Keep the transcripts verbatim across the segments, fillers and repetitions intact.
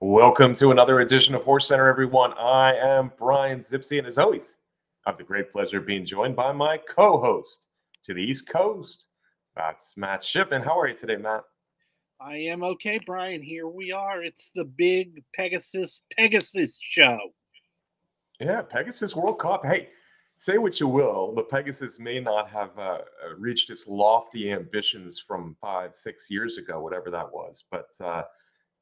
Welcome to another edition of Horse Center, everyone. I am Brian Zipsy, and as always, I have the great pleasure of being joined by my co-host to the East Coast. That's Matt Shipman. How are you today, Matt? I am okay, Brian. Here we are. It's the big Pegasus Pegasus show. Yeah, Pegasus World Cup. Hey, say what you will, the Pegasus may not have uh, reached its lofty ambitions from five, six years ago, whatever that was. But uh,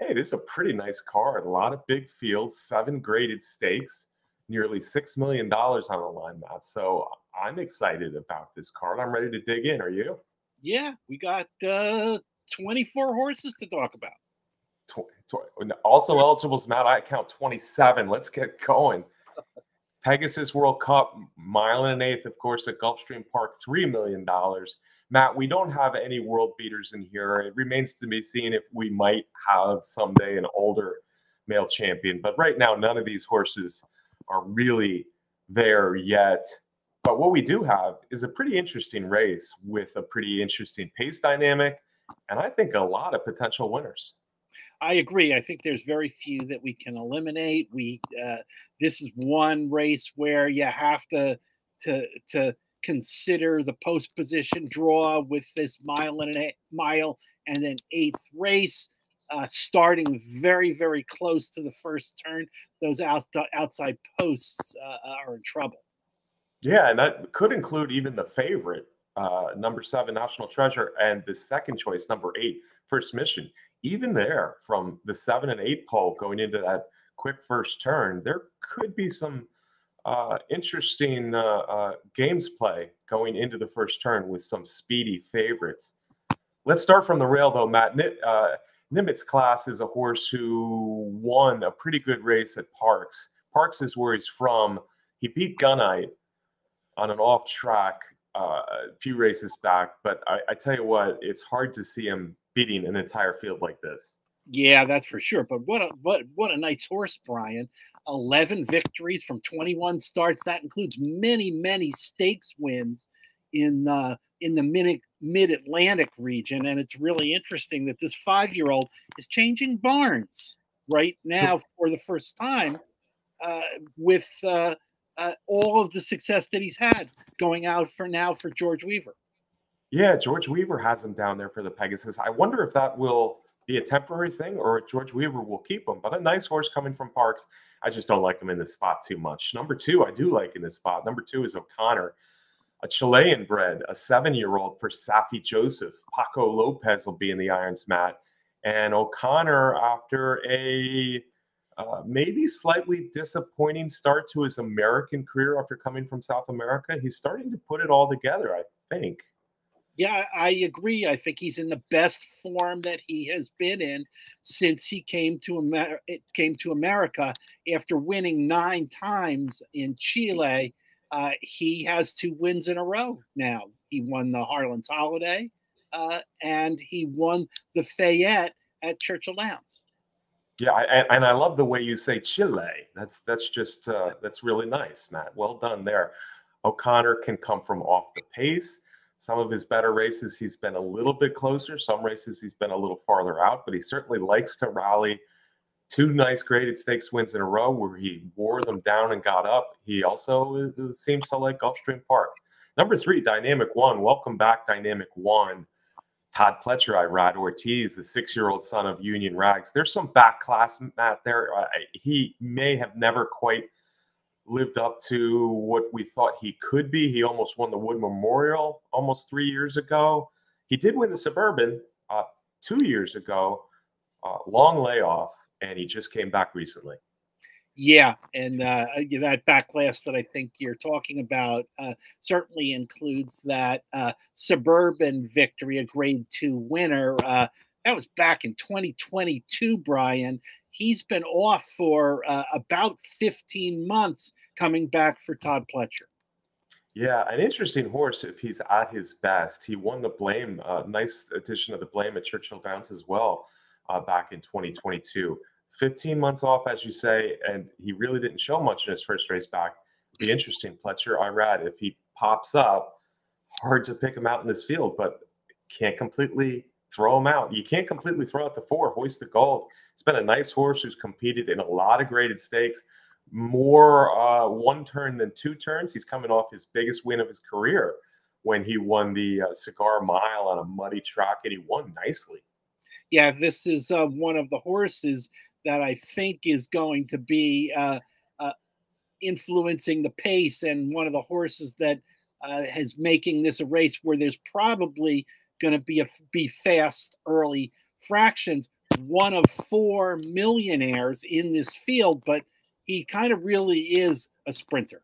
hey, this is a pretty nice card. A lot of big fields, seven graded stakes, nearly six million dollars on the line, Matt. So I'm excited about this card. I'm ready to dig in. Are you? Yeah, we got uh, twenty-four horses to talk about. Also eligibles, Matt, I count twenty-seven. Let's get going. Pegasus World Cup, mile and an eighth, of course, at Gulfstream Park, three million dollars. Matt, we don't have any world beaters in here. It remains to be seen if we might have someday an older male champion. But right now, none of these horses are really there yet. But what we do have is a pretty interesting race with a pretty interesting pace dynamic, and I think a lot of potential winners. I agree. I think there's very few that we can eliminate. We uh, this is one race where you have to to to consider the post position draw with this mile and an eight, mile and an eighth race, uh, starting very very close to the first turn. Those out, outside posts uh, are in trouble. Yeah, and that could include even the favorite, uh, number seven, National Treasure, and the second choice, number eight, First Mission. Even there, from the seven and eight pole going into that quick first turn, there could be some uh, interesting uh, uh, games play going into the first turn with some speedy favorites. Let's start from the rail, though, Matt. Uh, Nimitz Class is a horse who won a pretty good race at Parks. Parks is where he's from. He beat Gunite on an off-track uh, a few races back, but I, I tell you what, it's hard to see him beating an entire field like this. Yeah, that's for sure. But what a what what a nice horse, Brian. Eleven victories from twenty-one starts. That includes many many stakes wins in uh, in the mid mid Atlantic region. And it's really interesting that this five-year-old is changing barns right now for the first time uh, with uh, uh, all of the success that he's had going out for now for George Weaver. Yeah, George Weaver has him down there for the Pegasus. I wonder if that will be a temporary thing or if George Weaver will keep him. But a nice horse coming from Parks. I just don't like him in this spot too much. Number two, I do like in this spot. Number two is O'Connor, a Chilean bred, a seven-year-old for Safi Joseph. Paco Lopez will be in the irons, Matt. And O'Connor, after a uh, maybe slightly disappointing start to his American career after coming from South America, he's starting to put it all together, I think. Yeah, I agree. I think he's in the best form that he has been in since he came to Amer came to America after winning nine times in Chile. Uh, he has two wins in a row now. He won the Harlan's Holiday, uh, and he won the Fayette at Churchill Downs. Yeah, I, and I love the way you say Chile. That's that's just uh, that's really nice, Matt. Well done there. O'Connor can come from off the pace. Some of his better races, he's been a little bit closer. Some races, he's been a little farther out, but he certainly likes to rally. Two nice graded stakes wins in a row where he wore them down and got up. He also seems to like Gulfstream Park. Number three, Dynamic One. Welcome back, Dynamic One. Todd Pletcher, Irad Ortiz, the six-year-old son of Union Rags. There's some back class, Matt, there. Uh, he may have never quite lived up to what we thought he could be. He almost won the Wood Memorial almost three years ago. He did win the Suburban uh, two years ago. Uh, long layoff, and he just came back recently. Yeah, and uh, that back class that I think you're talking about uh, certainly includes that uh, Suburban victory, a grade two winner. Uh, that was back in twenty twenty-two, Brian. He's been off for uh, about fifteen months, coming back for Todd Pletcher. Yeah, an interesting horse if he's at his best. He won the Blame, uh, nice addition of the Blame at Churchill Downs as well uh, back in twenty twenty-two. fifteen months off, as you say, and he really didn't show much in his first race back. Be interesting, Pletcher, Irad, if he pops up, hard to pick him out in this field, but can't completely throw him out. You can't completely throw out the four. Hoist the Gold. It's been a nice horse who's competed in a lot of graded stakes. More uh, one turn than two turns. He's coming off his biggest win of his career when he won the uh, Cigar Mile on a muddy track, and he won nicely. Yeah, this is uh, one of the horses that I think is going to be uh, uh, influencing the pace, and one of the horses that uh, is making this a race where there's probably going to be a be fast early fractions. One of four millionaires in this field, but he kind of really is a sprinter.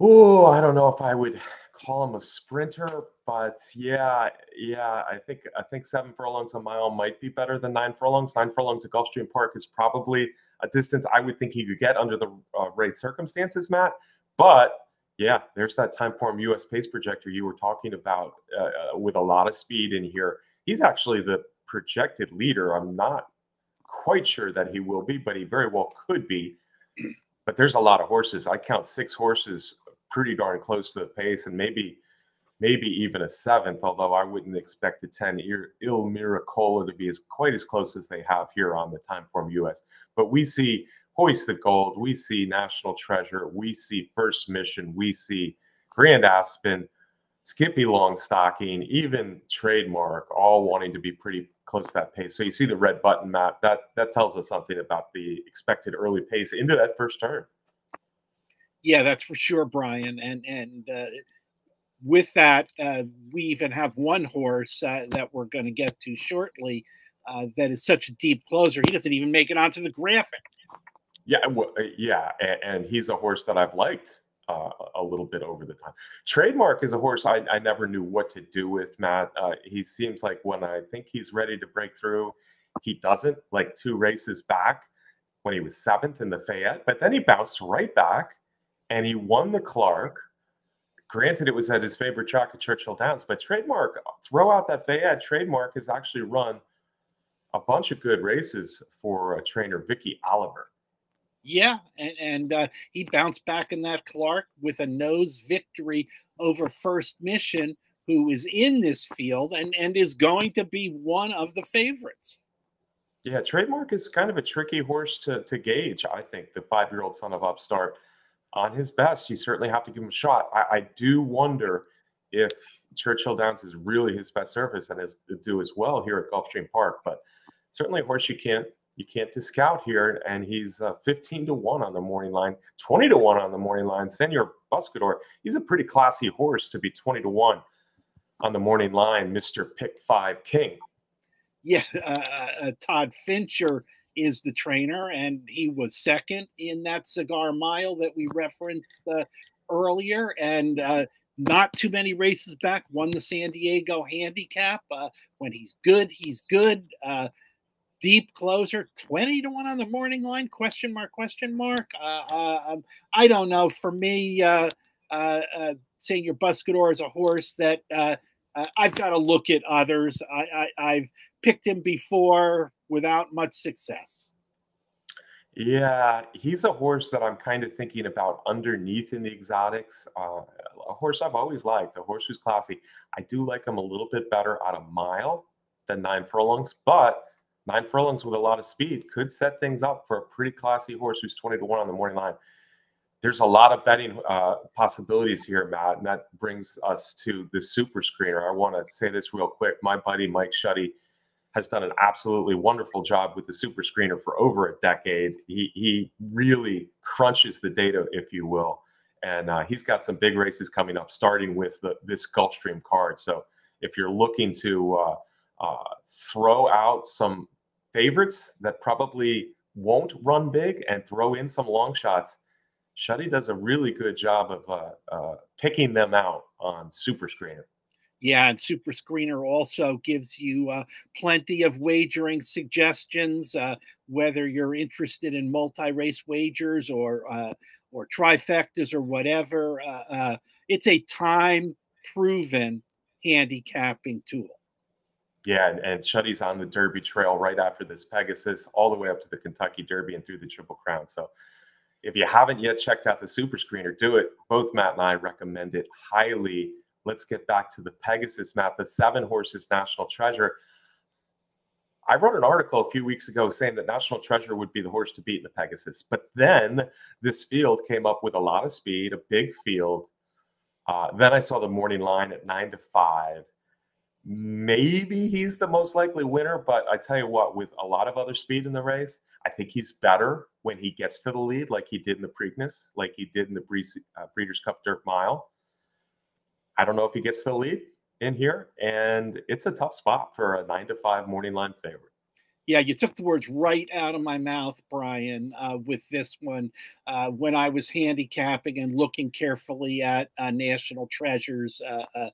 Oh, I don't know if I would call him a sprinter, but yeah, yeah, I think I think seven furlongs a mile might be better than nine furlongs. Nine furlongs at Gulfstream Park is probably a distance I would think he could get under the uh, right circumstances, Matt. But yeah, there's that time form U S pace projector you were talking about uh, with a lot of speed in here. He's actually the projected leader. I'm not quite sure that he will be, but he very well could be. But there's a lot of horses. I count six horses pretty darn close to the pace, and maybe maybe even a seventh, although I wouldn't expect the ten Il Miracola to be as quite as close as they have here on the time form U S. But we see Hoist the Gold, we see National Treasure, we see First Mission, we see Grand Aspen, Skippy Longstocking, even Trademark, all wanting to be pretty close to that pace. So you see the red button, Matt. That that tells us something about the expected early pace into that first turn. Yeah, that's for sure, Brian. And and uh, with that, uh, we even have one horse uh, that we're going to get to shortly uh, that is such a deep closer. He doesn't even make it onto the graphic. Yeah, well, yeah, and, and he's a horse that I've liked Uh, a little bit over the time. Trademark is a horse I, I never knew what to do with, Matt. Uh, he seems like when I think he's ready to break through, he doesn't, like two races back when he was seventh in the Fayette. But then he bounced right back, and he won the Clark. Granted, it was at his favorite track at Churchill Downs, but Trademark, throw out that Fayette, Trademark has actually run a bunch of good races for uh, trainer Vicky Oliver. Yeah, and, and uh, he bounced back in that Clark with a nose victory over First Mission, who is in this field and, and is going to be one of the favorites. Yeah, Trademark is kind of a tricky horse to, to gauge, I think, the five-year-old son of Upstart. On his best, you certainly have to give him a shot. I, I do wonder if Churchill Downs is really his best surface and is do as well here at Gulfstream Park, but certainly a horse you can't You can't discount here, and he's uh, fifteen to one on the morning line, twenty to one on the morning line. Senor Buscador, he's a pretty classy horse to be twenty to one on the morning line, Mister Pick Five King. Yeah, uh, uh, Todd Fincher is the trainer, and he was second in that Cigar Mile that we referenced uh, earlier, and uh, not too many races back, won the San Diego Handicap. Uh, when he's good, he's good. Uh, Deep closer, twenty to one on the morning line, question mark, question mark. Uh, uh, um, I don't know. For me, uh, uh, uh, Senior Buscador is a horse that uh, uh, I've got to look at others. I, I, I've picked him before without much success. Yeah, he's a horse that I'm kind of thinking about underneath in the exotics. Uh, a horse I've always liked, a horse who's classy. I do like him a little bit better on a mile than nine furlongs, but nine furlongs with a lot of speed could set things up for a pretty classy horse who's twenty to one on the morning line. There's a lot of betting uh, possibilities here, Matt, and that brings us to the super screener. I want to say this real quick. My buddy Mike Schutte has done an absolutely wonderful job with the super screener for over a decade. He, he really crunches the data, if you will, and uh, he's got some big races coming up, starting with the, this Gulfstream card. So if you're looking to uh, uh, throw out some favorites that probably won't run big and throw in some long shots, Schutte does a really good job of uh, uh, picking them out on Super Screener. Yeah, and Super Screener also gives you uh, plenty of wagering suggestions, uh, whether you're interested in multi-race wagers or uh, or trifectas or whatever. Uh, uh, it's a time-proven handicapping tool. Yeah, and, and Schutte's on the Derby trail right after this Pegasus, all the way up to the Kentucky Derby and through the Triple Crown. So if you haven't yet checked out the Super Screener, do it. Both Matt and I recommend it highly. let's get back to the Pegasus map, the seven horses National Treasure. I wrote an article a few weeks ago saying that National Treasure would be the horse to beat in the Pegasus. But then this field came up with a lot of speed, a big field. Uh, then I saw the morning line at nine to five. Maybe he's the most likely winner, but I tell you what, with a lot of other speed in the race, I think he's better when he gets to the lead, like he did in the Preakness, like he did in the Breeze, uh, Breeders' Cup Dirt Mile. I don't know if he gets to the lead in here, and it's a tough spot for a nine to five morning line favorite. Yeah, you took the words right out of my mouth, Brian, uh, with this one. Uh, when I was handicapping and looking carefully at uh, National Treasure's uh, uh,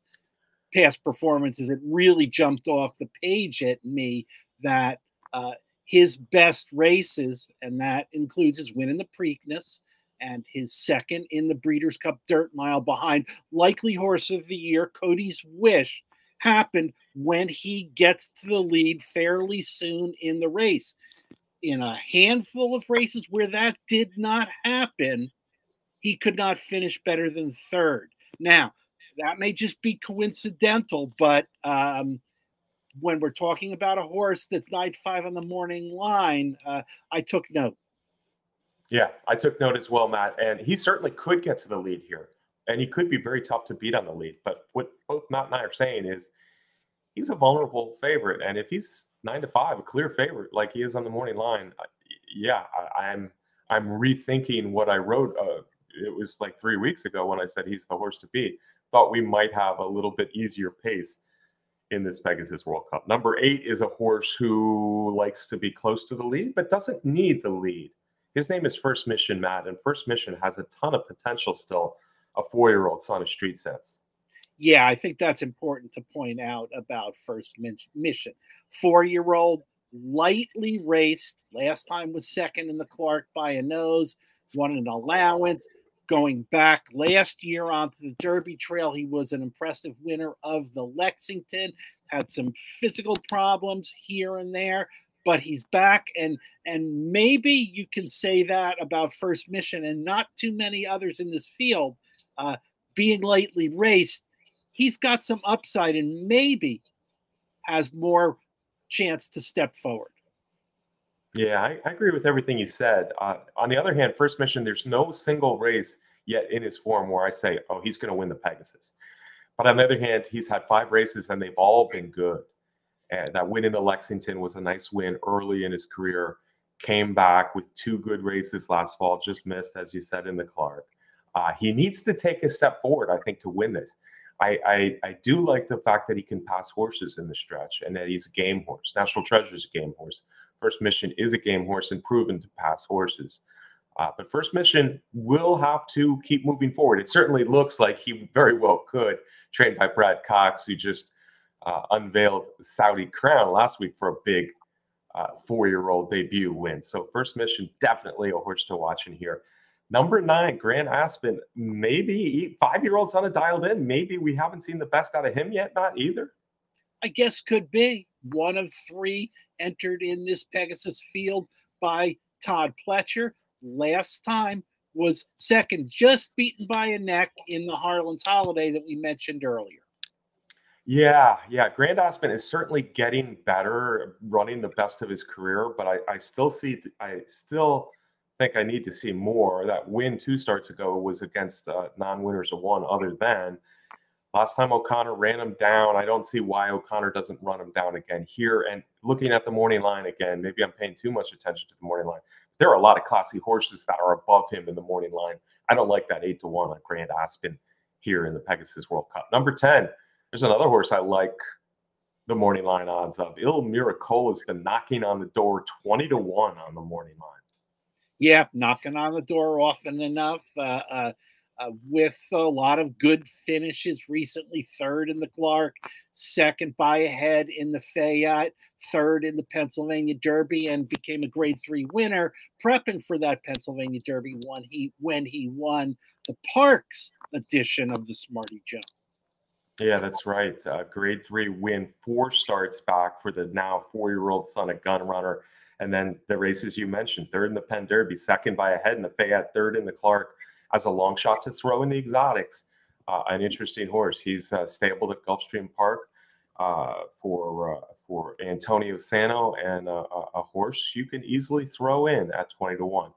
past performances, it really jumped off the page at me that uh, his best races, and that includes his win in the Preakness and his second in the Breeders' Cup Dirt Mile behind likely horse of the year, Cody's Wish, happened when he gets to the lead fairly soon in the race. In a handful of races where that did not happen, he could not finish better than third. Now, that may just be coincidental, but um, when we're talking about a horse that's nine to five on the morning line, uh, I took note. Yeah, I took note as well, Matt. And he certainly could get to the lead here. And he could be very tough to beat on the lead. But what both Matt and I are saying is he's a vulnerable favorite. And if he's nine to five, a clear favorite like he is on the morning line, yeah, I, I'm I'm rethinking what I wrote. Uh, it was like three weeks ago when I said he's the horse to beat. Thought we might have a little bit easier pace in this Pegasus World Cup. Number eight is a horse who likes to be close to the lead but doesn't need the lead. His name is First Mission, Matt, and First Mission has a ton of potential still, a four-year-old son of Street Sense. Yeah, I think that's important to point out about First Mission. Four-year-old, lightly raced. Last time was second in the Clark by a nose, won an allowance. Going back last year onto the Derby trail, he was an impressive winner of the Lexington. Had some physical problems here and there, but he's back, and and maybe you can say that about First Mission and not too many others in this field. Uh, being lightly raced, he's got some upside and maybe has more chance to step forward. Yeah, I, I agree with everything you said. Uh, on the other hand, First Mission, there's no single race yet in his form where I say, oh, he's going to win the Pegasus. But on the other hand, he's had five races and they've all been good. And that win in the Lexington was a nice win early in his career. Came back with two good races last fall, just missed, as you said, in the Clark. Uh, he needs to take a step forward, I think, to win this. I, I, I do like the fact that he can pass horses in the stretch and that he's a game horse. National Treasure is a game horse. First Mission is a game horse and proven to pass horses. Uh, but First Mission will have to keep moving forward. It certainly looks like he very well could, trained by Brad Cox, who just Uh, unveiled Saudi Crown last week for a big uh, four-year-old debut win. So First Mission, definitely a horse to watch in here. Number nine, Grand Aspen. Maybe five-year-olds on a dialed in. Maybe we haven't seen the best out of him yet, not either. I guess could be. One of three entered in this Pegasus field by Todd Pletcher. Last time was second, just beaten by a neck in the Harlan's Holiday that we mentioned earlier. Yeah, yeah. Grand Aspen is certainly getting better, running the best of his career, but I, I still see, I still think I need to see more. That win two starts ago was against uh, non-winners of one other than. Last time O'Connor ran him down. I don't see why O'Connor doesn't run him down again here. And looking at the morning line again, maybe I'm paying too much attention to the morning line. There are a lot of classy horses that are above him in the morning line. I don't like that eight to one on Grand Aspen here in the Pegasus World Cup. Number ten. There's another horse I like the morning line odds of. Il Miracolo has been knocking on the door twenty to one on the morning line. Yeah, knocking on the door often enough uh, uh, uh, with a lot of good finishes recently. Third in the Clark, second by a head in the Fayette, third in the Pennsylvania Derby, and became a grade three winner, prepping for that Pennsylvania Derby one he, when he won the Parks edition of the Smarty Jones. Yeah, that's right. Uh, grade three win, four starts back for the now four-year-old son of Gun Runner. And then the races you mentioned, third in the Penn Derby, second by a head in the Fayette, third in the Clark as a long shot to throw in the exotics. uh, an interesting horse. He's uh, stabled at Gulfstream Park uh, for uh, for Antonio Sano, and uh, a horse you can easily throw in at twenty to one.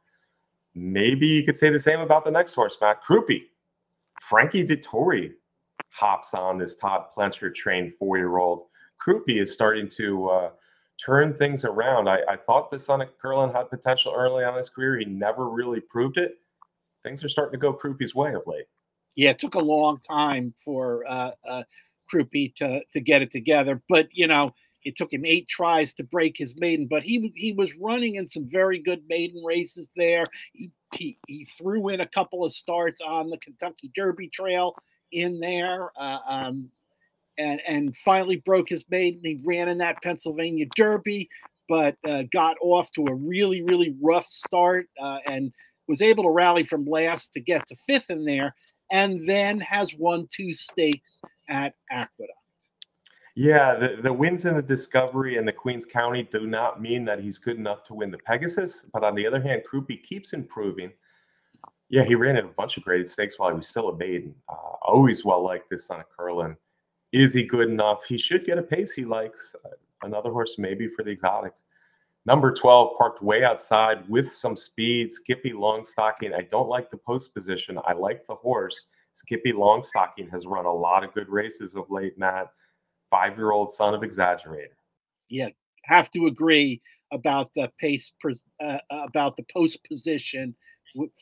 Maybe you could say the same about the next horse, Matt. Krupi. Frankie Dettori hops on this Todd Pletcher trained four-year-old. Krupi is starting to uh, turn things around. I, I thought the son of Curlin had potential early on in his career. He never really proved it. Things are starting to go Krupi's way of late. Yeah, it took a long time for uh, uh, Krupi to, to get it together. But, you know, it took him eight tries to break his maiden, but he he was running in some very good maiden races there. He, he, he threw in a couple of starts on the Kentucky Derby trail in there, uh, um, and, and finally broke his maiden. He ran in that Pennsylvania Derby, but uh, got off to a really, really rough start uh, and was able to rally from last to get to fifth in there, and then has won two stakes at Aqueduct. Yeah, the, the wins in the Discovery and the Queens County do not mean that he's good enough to win the Pegasus. But on the other hand, Krupi keeps improving. Yeah, he ran in a bunch of graded stakes while he was still a maiden. Uh, always well liked this son of Curlin. Is he good enough? He should get a pace he likes. Uh, another horse maybe for the exotics. Number twelve, parked way outside with some speed, Skippy Longstocking. I don't like the post position. I like the horse. Skippy Longstocking has run a lot of good races of late, Matt. Five-year-old son of Exaggerator. Yeah, have to agree about the pace, uh, about the post position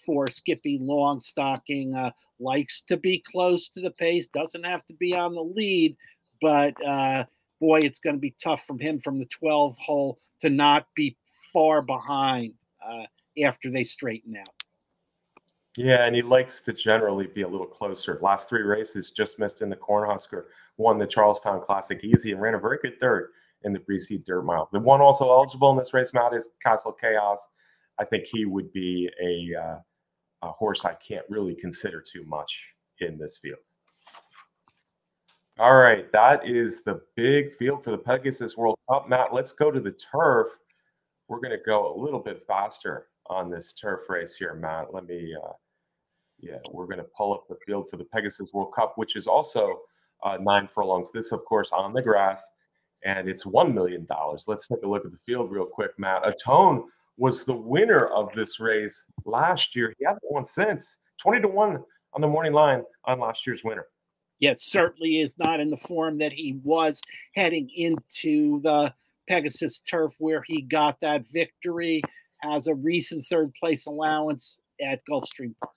for Skippy Longstocking. Uh, likes to be close to the pace, doesn't have to be on the lead, but uh, boy, it's going to be tough from him from the twelve hole to not be far behind uh, after they straighten out. Yeah, and he likes to generally be a little closer. Last three races, just missed in the Cornhusker, won the Charlestown Classic easy, and ran a very good third in the Breeders' Dirt Mile. The one also eligible in this race, Matt, is Castle Chaos. I think he would be a, uh, a horse I can't really consider too much in this field. All right, that is the big field for the Pegasus World Cup. Matt, let's go to the turf. We're going to go a little bit faster on this turf race here, Matt. Let me... Uh, Yeah, we're going to pull up the field for the Pegasus World Cup, which is also uh, nine furlongs. This, of course, on the grass, and it's one million dollars. Let's take a look at the field real quick, Matt. Atone was the winner of this race last year. He hasn't won since. twenty to one on the morning line on last year's winner. Yeah, certainly is not in the form that he was heading into the Pegasus turf where he got that victory as a recent third-place allowance at Gulfstream Park.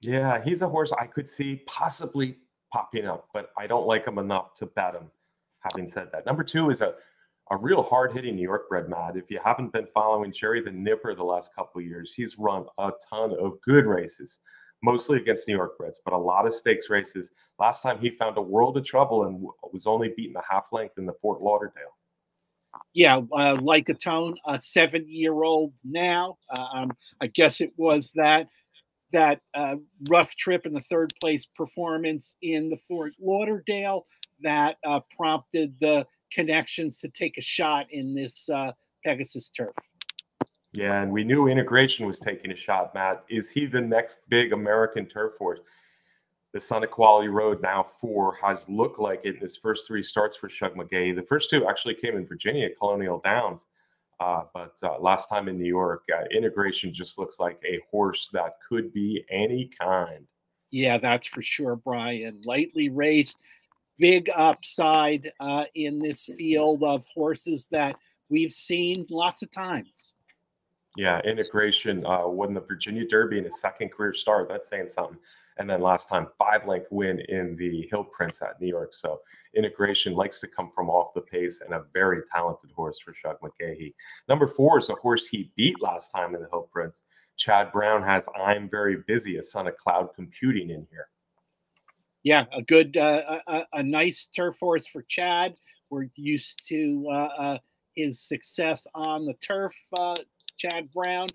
Yeah, he's a horse I could see possibly popping up, but I don't like him enough to bet him, having said that. Number two is a, a real hard-hitting New York bred, Matt. If you haven't been following Jerry the Nipper the last couple of years, he's run a ton of good races, mostly against New York breds, but a lot of stakes races. Last time he found a world of trouble and was only beaten a half length in the Fort Lauderdale. Yeah, uh, like Atone, a seven-year-old now. Um, I guess it was that. that uh, rough trip in the third place performance in the Fort Lauderdale that uh, prompted the connections to take a shot in this uh, Pegasus turf. Yeah, and we knew Integration was taking a shot, Matt. Is he the next big American turf horse? The son of Quality Road, now four, has looked like it in his first three starts for Shug McGaughey. The first two actually came in Virginia, Colonial Downs. Uh, but uh, last time in New York, uh, Integration just looks like a horse that could be any kind. Yeah, that's for sure, Brian. Lightly raced, big upside uh, in this field of horses that we've seen lots of times. Yeah, Integration uh, won the Virginia Derby in his second career start. That's saying something. And then last time, five-length win in the Hill Prince at New York. So Integration likes to come from off the pace, and a very talented horse for Shug McGaughey. Number four is a horse he beat last time in the Hill Prince. Chad Brown has I'm Very Busy, a son of Cloud Computing in here. Yeah, a good, uh, a, a nice turf horse for Chad. We're used to uh, uh, his success on the turf, uh, Chad Brown.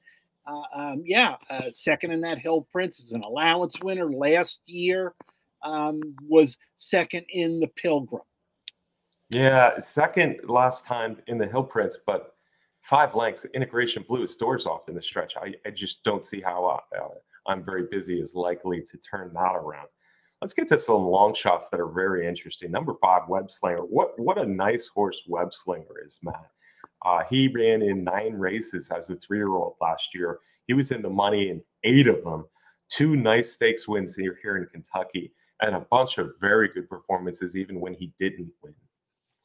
Uh, um, yeah, uh, second in that Hill Prince is an allowance winner. Last year um, was second in the Pilgrim. Yeah, second last time in the Hill Prince, but five lengths. Integration blew its doors off in the stretch. I, I just don't see how uh, I'm Very Busy is likely to turn that around. Let's get to some long shots that are very interesting. Number five, Web Slinger. What, what a nice horse Web Slinger is, Matt. Uh, he ran in nine races as a three-year-old last year. He was in the money in eight of them. Two nice stakes wins here, here in Kentucky, and a bunch of very good performances even when he didn't win.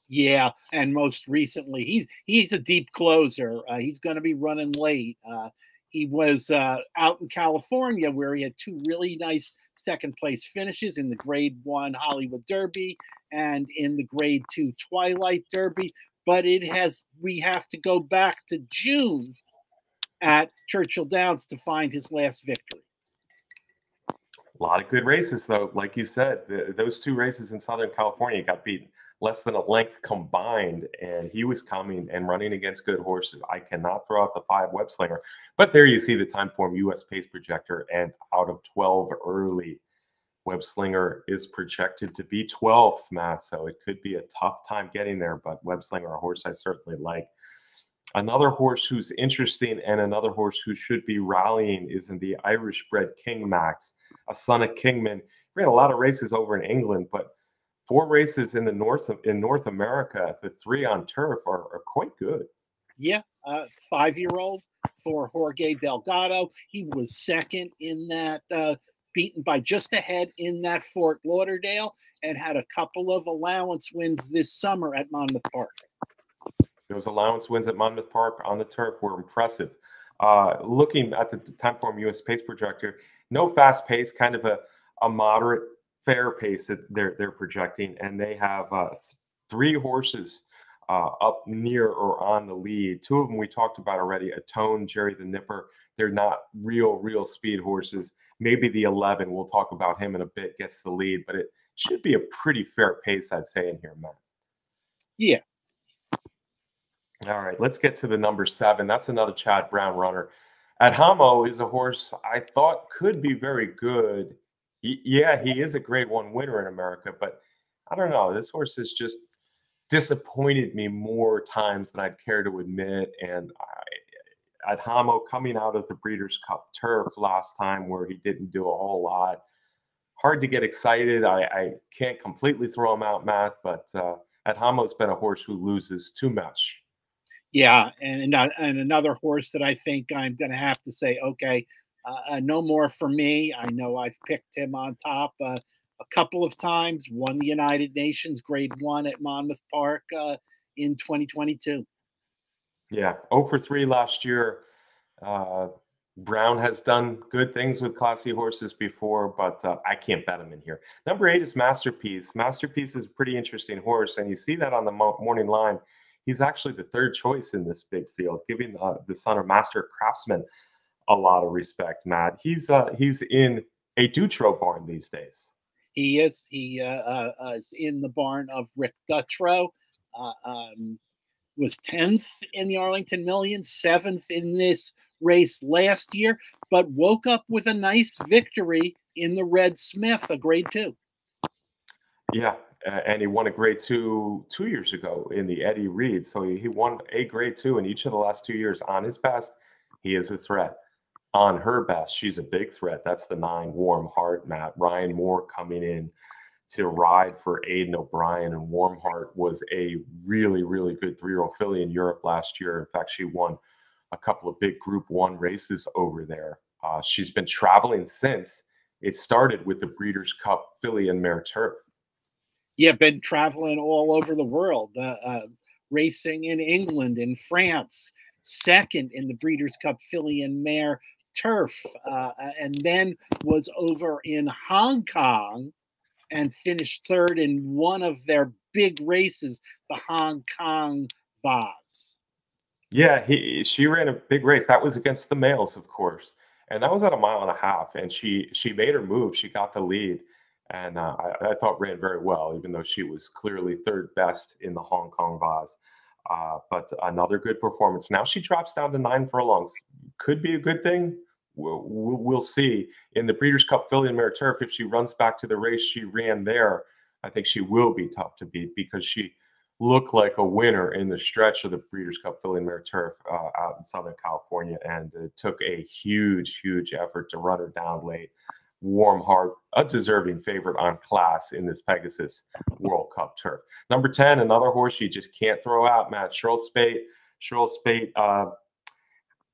Yeah, and most recently, he's he's a deep closer. Uh, he's going to be running late. Uh, he was uh, out in California where he had two really nice second-place finishes in the Grade one Hollywood Derby and in the Grade two Twilight Derby. But it has we have to go back to June at Churchill Downs to find his last victory. A lot of good races, though. Like you said, the, those two races in Southern California got beaten less than a length combined, and he was coming and running against good horses. I cannot throw out the five, Web Slinger, but there you see the time form U S pace projector, and out of twelve early, Web Slinger is projected to be twelfth, Matt, so it could be a tough time getting there, but Web Slinger, a horse I certainly like. Another horse who's interesting and another horse who should be rallying is in the Irish-bred King Max, a son of Kingman. Ran a lot of races over in England, but four races in the North in North America, the three on turf are, are quite good. Yeah, uh, five-year-old for Jorge Delgado. He was second in that, uh, beaten by just ahead in that Fort Lauderdale, and had a couple of allowance wins this summer at Monmouth Park. Those allowance wins at Monmouth Park on the turf were impressive. Uh, looking at the time form U S pace projector, no fast pace, kind of a, a moderate, fair pace that they're, they're projecting. And they have uh, th three horses uh, up near or on the lead. Two of them we talked about already, Atone, Jerry the Nipper. They're not real, real speed horses. Maybe the eleven, we'll talk about him in a bit, gets the lead. But it should be a pretty fair pace, I'd say, in here, Matt. Yeah. All right, let's get to the number seven. That's another Chad Brown runner. Adhamo is a horse I thought could be very good. He, yeah, he is a Grade One winner in America, but I don't know. This horse has just disappointed me more times than I'd care to admit. And I, Adhamo coming out of the Breeders' Cup Turf last time where he didn't do a whole lot. Hard to get excited. I, I can't completely throw him out, Matt, but uh, Adhamo's been a horse who loses too much. Yeah, and, and another horse that I think I'm going to have to say, okay, uh, no more for me. I know I've picked him on top uh, a couple of times, won the United Nations Grade One at Monmouth Park uh, in twenty twenty-two. Yeah, oh for three last year. Uh, Brown has done good things with classy horses before, but uh, I can't bet him in here. Number eight is Masterpiece. Masterpiece is a pretty interesting horse, and you see that on the morning line. He's actually the third choice in this big field, giving uh, the son of Master Craftsman a lot of respect, Matt. He's uh, he's in a Dutrow barn these days. He is. He uh, uh, is in the barn of Rick Dutrow. Uh, um, was tenth in the Arlington Million, seventh in this race last year, but woke up with a nice victory in the Red Smith, a Grade Two. Yeah. Uh, and he won a Grade Two two years ago in the Eddie Reed. So he, he won a Grade Two in each of the last two years. On his best, he is a threat. On her best, she's a big threat. That's the nine, Warm Heart, Matt. Ryan Moore coming in to ride for Aidan O'Brien. And Warm Heart was a really, really good three-year-old filly in Europe last year. In fact, she won a couple of big Group One races over there. Uh, she's been traveling since. It started with the Breeders' Cup filly and mare turf. Yeah, been traveling all over the world, uh, uh, racing in England, in France, second in the Breeders' Cup filly and mare turf, uh, and then was over in Hong Kong and finished third in one of their big races, the Hong Kong Vase. Yeah, he, she ran a big race. That was against the males, of course, and that was at a mile and a half, and she, she made her move. She got the lead. And uh, I, I thought ran very well, even though she was clearly third best in the Hong Kong Vase. Uh, but another good performance. Now she drops down to nine furlongs. Could be a good thing. We'll, we'll see. In the Breeders' Cup filly and mare turf, if she runs back to the race she ran there, I think she will be tough to beat because she looked like a winner in the stretch of the Breeders' Cup filly and mare turf uh, out in Southern California. And it took a huge, huge effort to run her down late. warm heart, a deserving favorite on class in this Pegasus World Cup turf. Number ten, another horse you just can't throw out, Matt, Cheryl Spate. Cheryl Spate uh,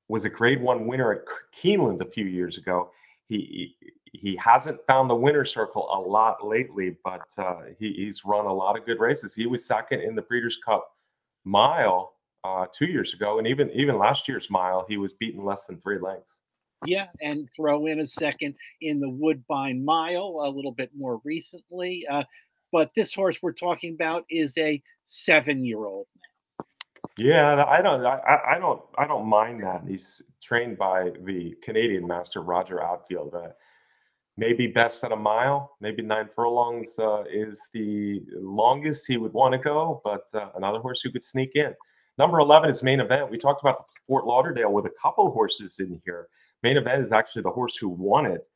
was a grade one winner at Keeneland a few years ago. He, he, he hasn't found the winner circle a lot lately, but uh, he, he's run a lot of good races. He was second in the Breeders' Cup Mile uh, two years ago, and even, even last year's Mile, he was beaten less than three lengths. Yeah, and throw in a second in the Woodbine Mile a little bit more recently. Uh, but this horse we're talking about is a seven-year-old now. Yeah, I don't, I, I don't, I don't mind that. He's trained by the Canadian master Roger Outfield. Uh, maybe best at a mile, maybe nine furlongs uh, is the longest he would want to go. But uh, another horse who could sneak in. Number eleven is Main Event. We talked about Fort Lauderdale with a couple horses in here. Main Event is actually the horse who won it.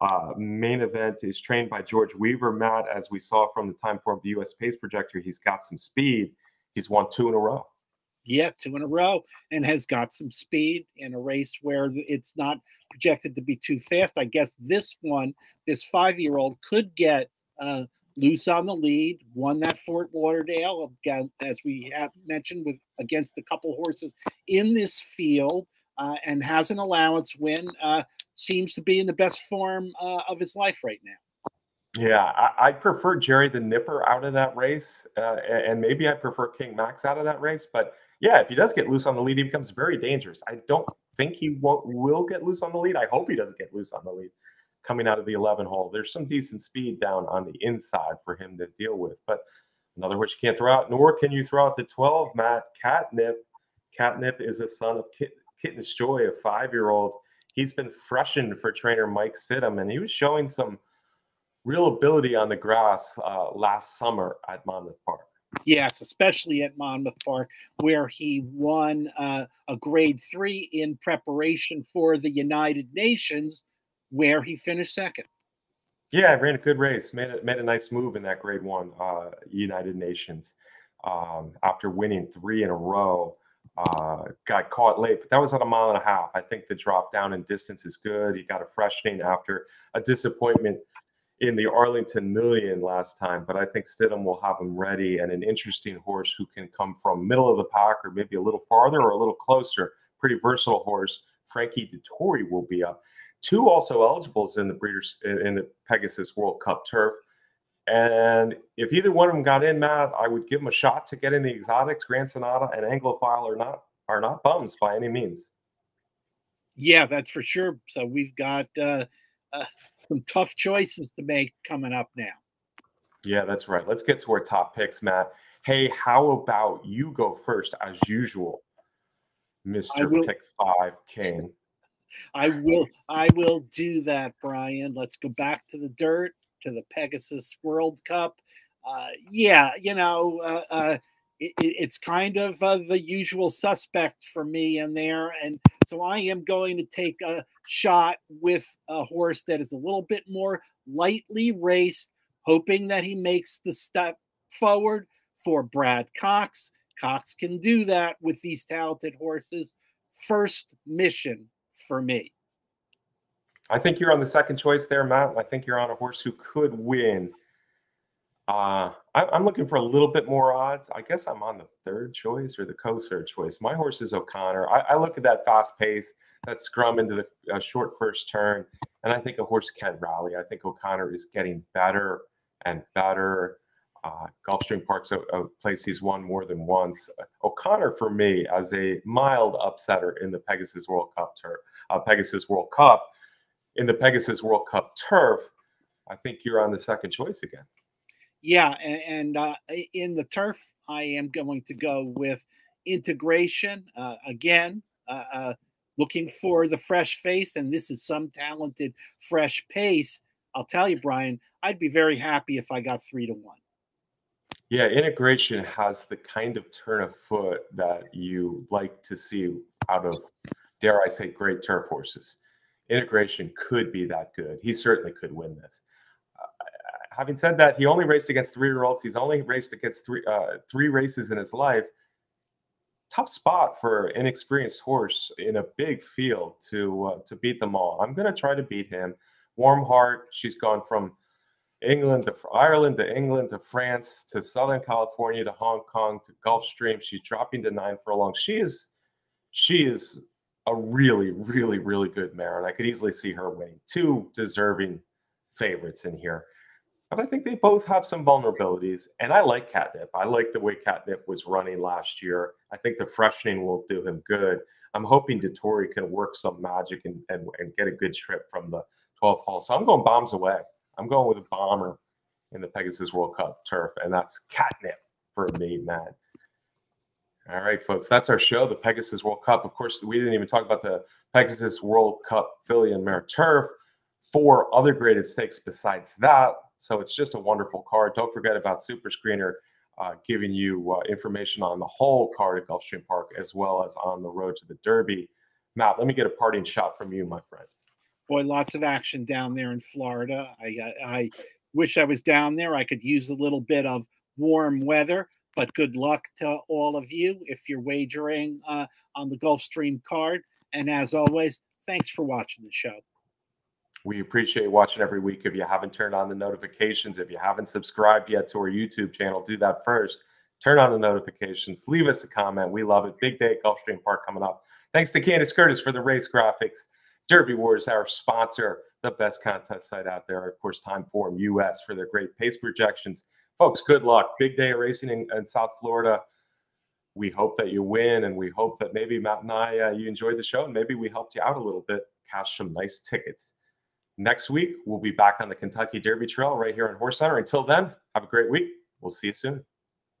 Uh, Main Event is trained by George Weaver. Matt, as we saw from the time form of the U S Pace Projector, he's got some speed. He's won two in a row. Yeah, two in a row, and has got some speed in a race where it's not projected to be too fast. I guess this one, this five-year-old, could get uh, loose on the lead, won that Fort Lauderdale, again, as we have mentioned, with against a couple horses in this field. Uh, and has an allowance win, uh, seems to be in the best form uh, of his life right now. Yeah, I, I prefer Jerry the Nipper out of that race, uh, and maybe I prefer King Max out of that race. But, yeah, if he does get loose on the lead, he becomes very dangerous. I don't think he won't, will get loose on the lead. I hope he doesn't get loose on the lead coming out of the eleven hole. There's some decent speed down on the inside for him to deal with. But another horse you can't throw out, nor can you throw out the twelve, Matt, Catnip. Catnip is a son of Kit. Kitten's Joy, a five-year-old. He's been freshened for trainer Mike Stidham, and he was showing some real ability on the grass uh, last summer at Monmouth Park. Yes, especially at Monmouth Park, where he won uh, a grade three in preparation for the United Nations, where he finished second. Yeah, ran a good race, made a, made a nice move in that grade one uh, United Nations um, after winning three in a row. Uh, got caught late, but that was at a mile and a half. I think the drop down in distance is good. He got a freshening after a disappointment in the Arlington Million last time, but I think Stidham will have him ready and an interesting horse who can come from middle of the pack or maybe a little farther or a little closer. Pretty versatile horse. Frankie Dettori will be up. Two also eligibles in the Breeders in the Pegasus World Cup turf. And if either one of them got in, Matt, I would give them a shot to get in the exotics. Grand Sonata and Anglophile are not are not bums by any means. Yeah, that's for sure. So we've got uh, uh, some tough choices to make coming up now. Yeah, that's right. Let's get to our top picks, Matt. Hey, how about you go first as usual, Mister Pick Five King? I will. I will do that, Brian. Let's go back to the dirt. To the Pegasus World Cup. Uh, yeah, you know, uh, uh, it, it's kind of uh, the usual suspect for me in there. And so I am going to take a shot with a horse that is a little bit more lightly raced, hoping that he makes the step forward for Brad Cox. Cox can do that with these talented horses. First Mission for me. I think you're on the second choice there, Matt. I think you're on a horse who could win. Uh, I, I'm looking for a little bit more odds. I guess I'm on the third choice or the co-third choice. My horse is O'Connor. I, I look at that fast pace, that scrum into the uh, short first turn, and I think a horse can rally. I think O'Connor is getting better and better. Uh, Gulfstream Park's a, a place he's won more than once. O'Connor, for me, as a mild upsetter in the Pegasus World Cup turf, uh, Pegasus World Cup. In the Pegasus World Cup turf, I think you're on the second choice again. Yeah, and, and uh, in the turf, I am going to go with Integration. Uh, again, uh, uh, looking for the fresh face, and this is some talented fresh pace. I'll tell you, Brian, I'd be very happy if I got three to one. Yeah, Integration has the kind of turn of foot that you like to see out of, dare I say, great turf horses. Integration could be that good. He certainly could win this. Uh, having said that, he only raced against three-year-olds. He's only raced against three uh, three races in his life. Tough spot for an inexperienced horse in a big field to uh, to beat them all. I'm going to try to beat him. warm heart. She's gone from England to Ireland to England to France to Southern California to Hong Kong to Gulfstream. She's dropping to nine furlongs. She is, she is a really, really, really good mare, and I could easily see her winning. Two deserving favorites in here, but I think they both have some vulnerabilities. And I like Catnip. I like the way Catnip was running last year. I think the freshening will do him good. I'm hoping Dettori can work some magic and, and, and get a good trip from the twelfth hole. So I'm going bombs away. I'm going with a bomber in the Pegasus World Cup turf, and that's Catnip for me, Matt. All right, folks, that's our show, the Pegasus World Cup. Of course, we didn't even talk about the Pegasus World Cup filly and mare turf, four other graded stakes besides that. So it's just a wonderful card. Don't forget about Super Screener uh, giving you uh, information on the whole card at Gulfstream Park as well as on the road to the Derby. Matt, let me get a parting shot from you, my friend. Boy, lots of action down there in Florida. I, I, I wish I was down there. I could use a little bit of warm weather, but good luck to all of you if you're wagering uh, on the Gulfstream card. And as always, thanks for watching the show. We appreciate watching every week. If you haven't turned on the notifications, if you haven't subscribed yet to our YouTube channel, do that first. Turn on the notifications. Leave us a comment. We love it. Big day at Gulfstream Park coming up. Thanks to Candace Curtis for the race graphics. Derby Wars, our sponsor, the best contest site out there. Of course, Timeform U S for their great pace projections. Folks, good luck. Big day of racing in, in South Florida. We hope that you win, and we hope that maybe Matt and I, uh, you enjoyed the show, and maybe we helped you out a little bit, cash some nice tickets. Next week, we'll be back on the Kentucky Derby Trail right here in Horse Center. Until then, have a great week. We'll see you soon.